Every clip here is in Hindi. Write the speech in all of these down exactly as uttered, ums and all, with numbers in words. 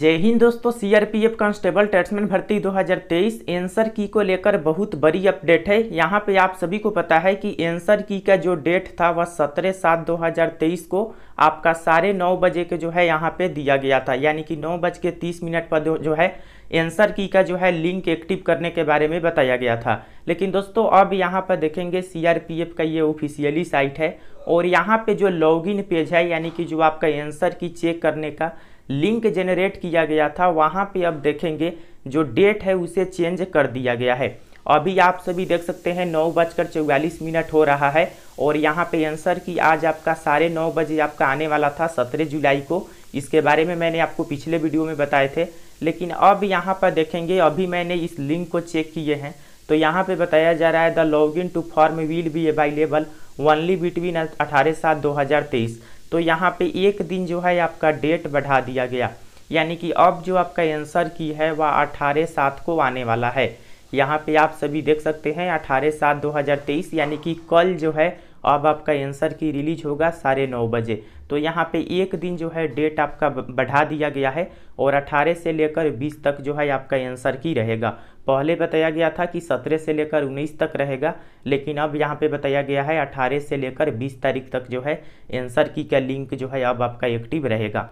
जय हिंद दोस्तों, सीआरपीएफ कांस्टेबल टेट्समैन भर्ती दो हज़ार तेईस एंसर की को लेकर बहुत बड़ी अपडेट है। यहाँ पे आप सभी को पता है कि एंसर की का जो डेट था वह सत्रह सात दो हज़ार तेईस को आपका साढ़े नौ बजे के जो है यहाँ पे दिया गया था, यानी कि नौ बज के तीस मिनट पर जो है एंसर की का जो है लिंक एक्टिव करने के बारे में बताया गया था। लेकिन दोस्तों अब यहाँ पर देखेंगे सीआरपीएफ का ये ऑफिशियली साइट है और यहाँ पे जो लॉगिन पेज है यानी कि जो आपका एंसर की चेक करने का लिंक जेनरेट किया गया था, वहाँ पे अब देखेंगे जो डेट है उसे चेंज कर दिया गया है। अभी आप सभी देख सकते हैं नौ बजकर चौवालीस मिनट हो रहा है और यहाँ पे आंसर की आज आपका साढ़े नौ बजे आपका आने वाला था सत्रह जुलाई को। इसके बारे में मैंने आपको पिछले वीडियो में बताए थे, लेकिन अब यहाँ पर देखेंगे अभी मैंने इस लिंक को चेक किए हैं तो यहाँ पर बताया जा रहा है the login to form will be available only between अठारह सात दो हज़ार तेईस। तो यहाँ पे एक दिन जो है आपका डेट बढ़ा दिया गया, यानी कि अब जो आपका आंसर की है वह अठारह सात को आने वाला है। यहाँ पे आप सभी देख सकते हैं अठारह सात दो हज़ार तेईस यानी कि कल जो है अब आपका आंसर की रिलीज होगा साढ़े नौ बजे। तो यहाँ पे एक दिन जो है डेट आपका बढ़ा दिया गया है और अठारह से लेकर बीस तक जो है आपका आंसर की रहेगा। पहले बताया गया था कि सत्रह से लेकर उन्नीस तक रहेगा, लेकिन अब यहाँ पे बताया गया है अठारह से लेकर बीस तारीख तक जो है आंसर की का लिंक जो है अब आपका एक्टिव रहेगा।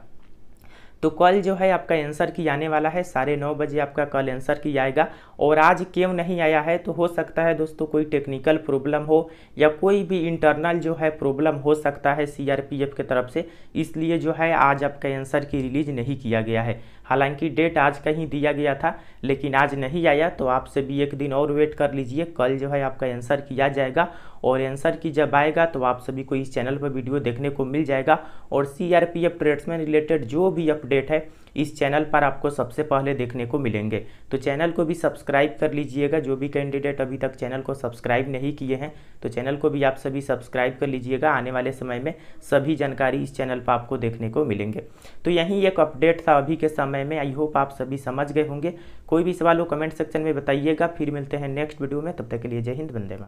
तो कल जो है आपका आंसर की आने वाला है साढ़े नौ बजे आपका कल आंसर की आएगा। और आज क्यों नहीं आया है तो हो सकता है दोस्तों कोई टेक्निकल प्रॉब्लम हो या कोई भी इंटरनल जो है प्रॉब्लम हो सकता है सीआरपीएफ के तरफ से, इसलिए जो है आज आपका आंसर की रिलीज नहीं किया गया है। हालांकि डेट आज कहीं दिया गया था लेकिन आज नहीं आया, तो आपसे भी एक दिन और वेट कर लीजिए, कल जो है आपका आंसर की आ जाएगा। और आंसर की जब आएगा तो आप सभी को इस चैनल पर वीडियो देखने को मिल जाएगा और सीआरपीएफ टेट्समैन रिलेटेड जो भी अपडेट है इस चैनल पर आपको सबसे पहले देखने को मिलेंगे। तो चैनल को भी सब्सक्राइब कर लीजिएगा, जो भी कैंडिडेट अभी तक चैनल को सब्सक्राइब नहीं किए हैं तो चैनल को भी आप सभी सब्सक्राइब कर लीजिएगा। आने वाले समय में सभी जानकारी इस चैनल पर आपको देखने को मिलेंगे। तो यही एक अपडेट था अभी के समय में। आई होप आप सभी समझ गए होंगे। कोई भी सवाल हो कमेंट सेक्शन में बताइएगा। फिर मिलते हैं नेक्स्ट वीडियो में, तब तक के लिए जय हिंद, वंदे मातरम।